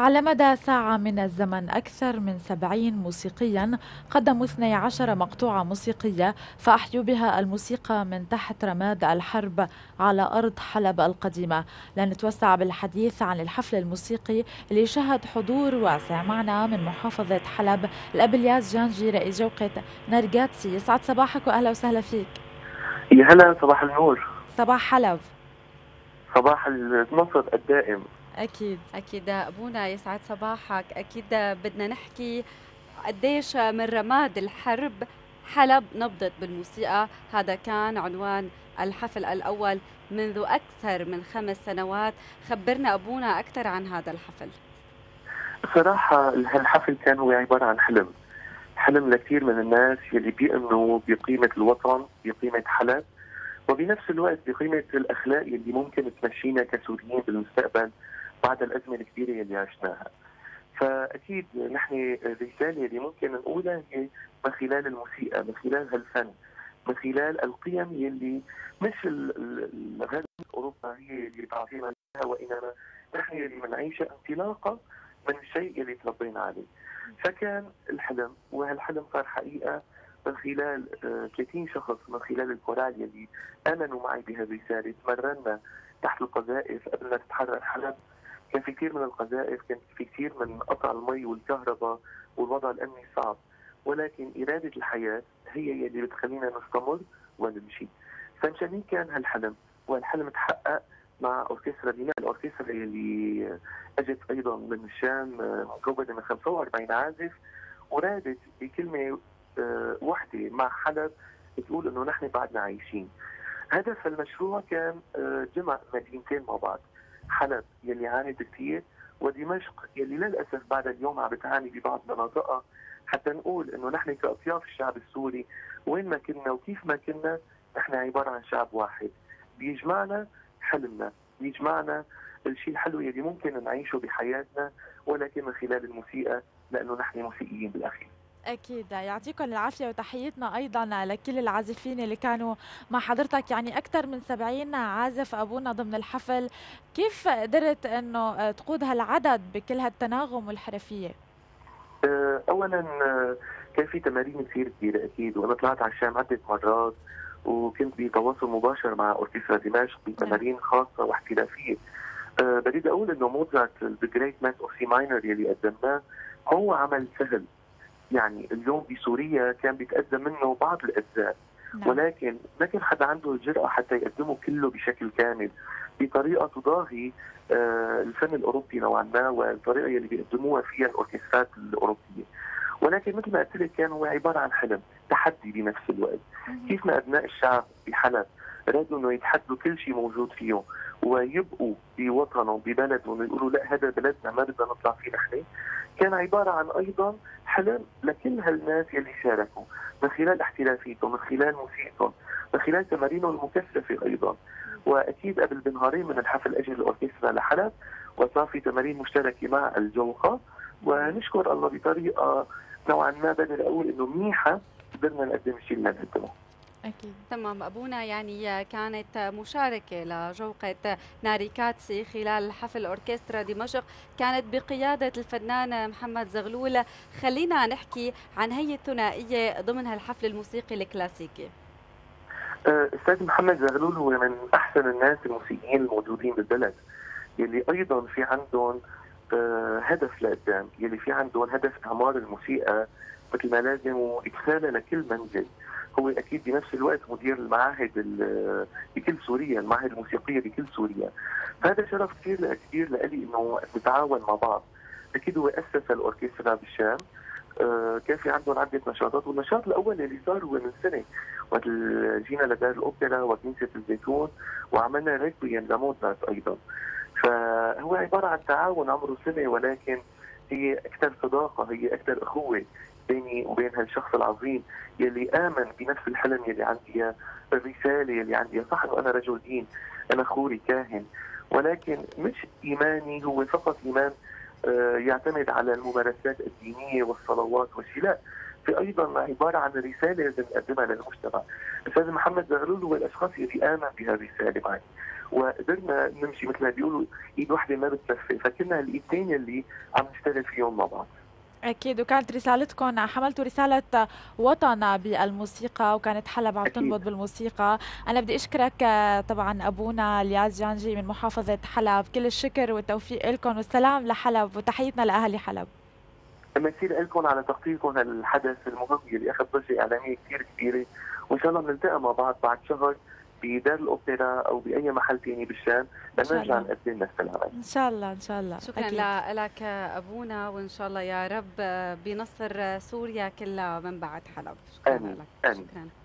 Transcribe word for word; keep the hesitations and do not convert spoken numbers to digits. على مدى ساعة من الزمن أكثر من سبعين موسيقيا قدموا اثنتي عشرة مقطوعة موسيقية فأحيوا بها الموسيقى من تحت رماد الحرب على أرض حلب القديمة. لنتوسع بالحديث عن الحفل الموسيقي اللي شهد حضور واسع. معنا من محافظة حلب الأب الياس جانجي رئيس جوقة ناريكاتسي. يسعد صباحك وأهلا وسهلا فيك. يا هلا، صباح النور، صباح حلب، صباح المنصت الدائم. أكيد أكيد أبونا يسعد صباحك. أكيد بدنا نحكي قديش من رماد الحرب حلب نبضت بالموسيقى. هذا كان عنوان الحفل الأول منذ أكثر من خمس سنوات. خبرنا أبونا أكثر عن هذا الحفل. صراحة الحفل كان هو عبارة عن حلم حلم لكثير من الناس يلي بيؤمنوا بقيمة الوطن، بقيمة حلب، وبنفس الوقت بقيمة الأخلاق يلي ممكن تمشينا كسوريين بالمستقبل بعد الأزمة الكبيرة اللي عشناها. فأكيد نحن الرسالة اللي ممكن نقولها هي من خلال الموسيقى، من خلال هالفن، من خلال القيم يلي مش الغرب أوروبا هي اللي تعطينا إياها، وإنما نحن اللي بنعيشها انطلاقا من الشيء اللي تربينا عليه. فكان الحلم، وهالحلم صار حقيقة من خلال ثلاثين شخص من خلال الكورال يلي آمنوا معي بهالرسالة. تمرنا تحت القذائف قبل ما تتحرر حلب. كان في كثير من القذائف، كان في كثير من قطع المي والكهرباء والوضع الأمني صعب، ولكن إرادة الحياة هي يلي بتخلينا نستمر ونمشي. فمشان هيك كان هالحلم، وهالحلم تحقق مع أوركسترا بناء. الأوركسترا يلي أجت أيضا من الشام مكونة من خمسة وأربعين عازف، ورادت بكلمة وحدة مع حلب تقول إنه نحن بعدنا عايشين. هدف المشروع كان جمع مدينتين مع بعض، حلب يلي عانت كثير ودمشق يلي للأسف بعد اليوم عم بتعاني ببعض مناطقها، حتى نقول إنه نحن كأطياف الشعب السوري وين ما كنا وكيف ما كنا نحن عبارة عن شعب واحد بيجمعنا حلمنا، بيجمعنا الشيء الحلو يلي ممكن نعيشه بحياتنا، ولكن من خلال الموسيقى لأنه نحن موسيقيين بالأخير. أكيد يعطيكم العافية، وتحيتنا أيضا لكل العازفين اللي كانوا مع حضرتك. يعني أكثر من سبعين عازف أبونا ضمن الحفل، كيف قدرت أنه تقود هالعدد بكل هالتناغم والحرفية؟ أولا كان في تمارين كثير كبيرة أكيد، وأنا طلعت على الشام عدة مرات وكنت بتواصل مباشر مع أوركسترا دمشق بتمارين خاصة واحترافية. بدي أقول أنه موزارت The Great Mass of C Minor يلي قدمناه هو عمل سهل، يعني اليوم بسوريا كان بيتقدم منه بعض الاجزاء، ولكن ما كان حدا عنده الجرأه حتى يقدمه كله بشكل كامل بطريقه تضاهي الفن الاوروبي نوعا ما والطريقه اللي بيقدموها فيها الاوركسترات الاوروبيه. ولكن مثل ما قلت لك كان هو عباره عن حلم، تحدي بنفس الوقت. كيف ما ابناء الشعب بحلب رادوا انه يتحدوا كل شيء موجود فيهم ويبقوا بوطنهم ببلدهم ويقولوا لا هذا بلدنا ما بدنا نطلع فيه نحن، كان عباره عن ايضا حلم لكل هالناس يلي شاركوا من خلال احترافيتهم، من خلال موسيقتهم، من خلال تمارينهم المكثفه ايضا. واكيد قبل بنهارين من الحفل اجى الاوركسترا لحلب وصار في تمارين مشتركه مع الجوقه، ونشكر الله بطريقه نوعا ما بقدر اقول انه منيحه قدرنا نقدم الشيء اللي نقدمه. أكيد. تمام أبونا، يعني كانت مشاركة لجوقة ناريكاتسي خلال حفل أوركسترا دمشق كانت بقيادة الفنان محمد زغلول. خلينا نحكي عن هي الثنائية ضمن هالحفل الموسيقي الكلاسيكي. أستاذ محمد زغلول هو من أحسن الناس الموسيقيين الموجودين بالبلد، يلي أيضا في عندهم هدف لقدام، يلي في عندهم هدف إعمار الموسيقى مثل ما لازم وإدخالها لكل منزل. هو اكيد بنفس الوقت مدير المعاهد بكل سوريا، المعاهد الموسيقيه بكل سوريا. فهذا شرف كثير كبير لالي انه نتعاون مع بعض. اكيد هو اسس الاوركسترا بالشام، كان في عندهم عده نشاطات، والنشاط الاول اللي صار هو من سنه وقت جينا لدار الاوبرا وكنيسه الزيتون وعملنا ريكويم لموتسارت ايضا. فهو عباره عن تعاون عمره سنه، ولكن هي اكثر صداقه، هي اكثر اخوه بيني وبين هالشخص العظيم يلي آمن بنفس الحلم يلي عندي، الرسالة يلي عندي. صح أنه أنا رجل دين، أنا خوري كاهن، ولكن مش إيماني هو فقط إيمان يعتمد على الممارسات الدينية والصلوات والشيء، لا، في أيضا عبارة عن رسالة لازم نقدمها للمجتمع. أستاذ محمد زغلول هو الأشخاص يلي آمن بهالرسالة معي، وقدرنا نمشي مثل ما بيقولوا ايد واحده ما بتكفي، فكنا الايد الثانيه اللي عم نشتغل فيهم مع بعض. اكيد. وكانت رسالتكم، حملتوا رساله وطن بالموسيقى، وكانت حلب عم تنبض بالموسيقى. انا بدي اشكرك طبعا ابونا الياس جانجي من محافظه حلب، كل الشكر والتوفيق لكم، والسلام لحلب وتحيتنا لاهالي حلب. مسير لكم على تغطيتكم للحدث المهم اللي اخذ ضجه اعلاميه كثير كبيره، وان شاء الله بنلتقى مع بعض بعد شهر بدار الاوبرا او باي محل ثاني بالشام لنرجع نقدم لنا السلامات. ان شاء الله. ان شاء الله. شكرا لك ابونا، وان شاء الله يا رب بنصر سوريا كلها من بعد حلب. شكرا آمين. لك. آمين. شكرا.